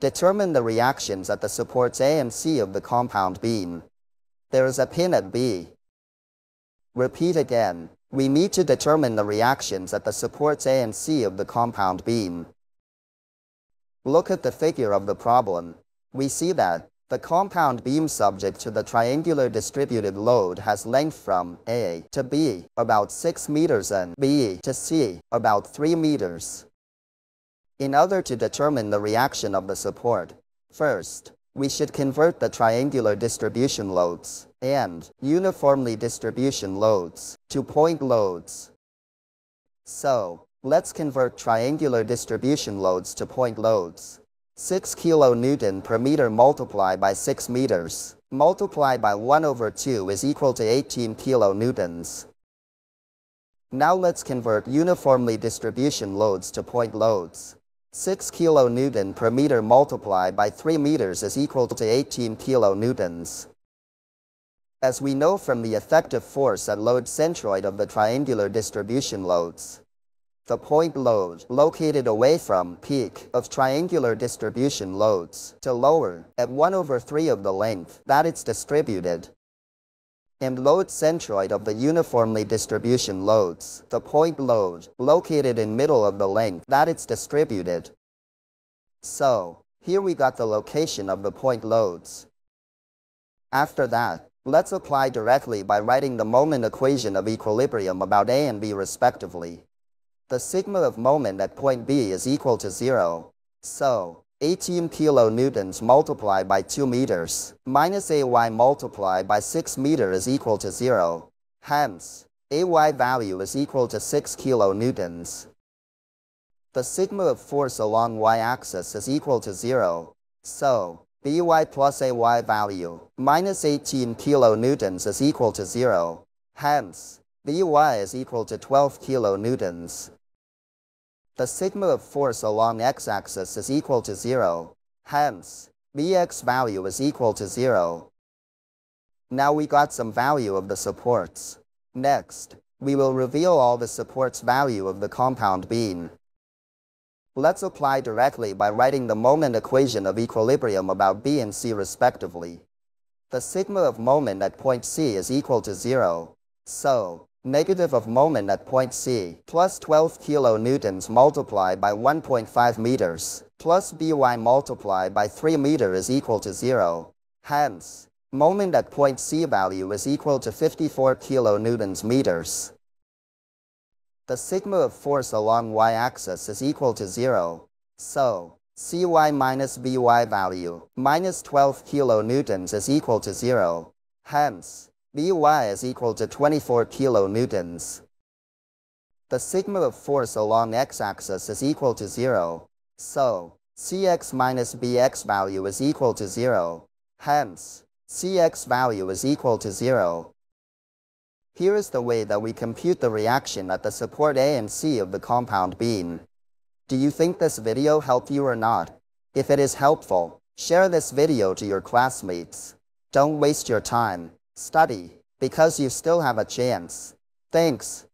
Determine the reactions that supports A and C of the compound beam. There is a pin at B. Repeat again. We need to determine the reactions that supports A and C of the compound beam. Look at the figure of the problem. We see that the compound beam subject to the triangular distributed load has length from A to B, about 6 meters, and B to C, about 3 meters. In order to determine the reaction of the support, first, we should convert the triangular distribution loads and uniformly distribution loads to point loads. So, let's convert triangular distribution loads to point loads. 6 kilonewton per meter multiplied by 6 meters multiplied by 1/2 is equal to 18 kilonewtons. Now let's convert uniformly distribution loads to point loads. 6 kilonewton per meter multiplied by 3 meters is equal to 18 kilonewtons. As we know from the effective force at load centroid of the triangular distribution loads, the point load located away from peak of triangular distribution loads to lower at 1/3 of the length that it's distributed. And load centroid of the uniformly distribution loads, the point load located in middle of the length that it's distributed. So, here we got the location of the point loads. After that, let's apply directly by writing the moment equation of equilibrium about A and B respectively. The sigma of moment at point B is equal to 0. So, 18 kilonewtons multiplied by 2 meters minus AY multiplied by 6 meters is equal to 0. Hence, AY value is equal to 6 kilonewtons. The sigma of force along y-axis is equal to 0. So, BY plus AY value minus 18 kilonewtons is equal to 0. Hence, BY is equal to 12 kilonewtons. The sigma of force along x-axis is equal to 0. Hence, BX value is equal to 0. Now we got some value of the supports. Next, we will reveal all the supports value of the compound beam. Let's apply directly by writing the moment equation of equilibrium about B and C respectively. The sigma of moment at point C is equal to 0. So, negative of moment at point C plus 12 kilonewtons multiplied by 1.5 meters plus BY multiplied by 3 meters is equal to 0. Hence, moment at point C value is equal to 54 kilonewtons meters. The sigma of force along y-axis is equal to 0. So, CY minus BY value minus 12 kilonewtons is equal to 0. Hence, BY is equal to 24 kilonewtons. The sigma of force along x-axis is equal to 0. So, CX minus BX value is equal to 0. Hence, CX value is equal to 0. Here is the way that we compute the reaction at the support A and C of the compound beam. Do you think this video helped you or not? If it is helpful, share this video to your classmates. Don't waste your time. Study, because you still have a chance. Thanks.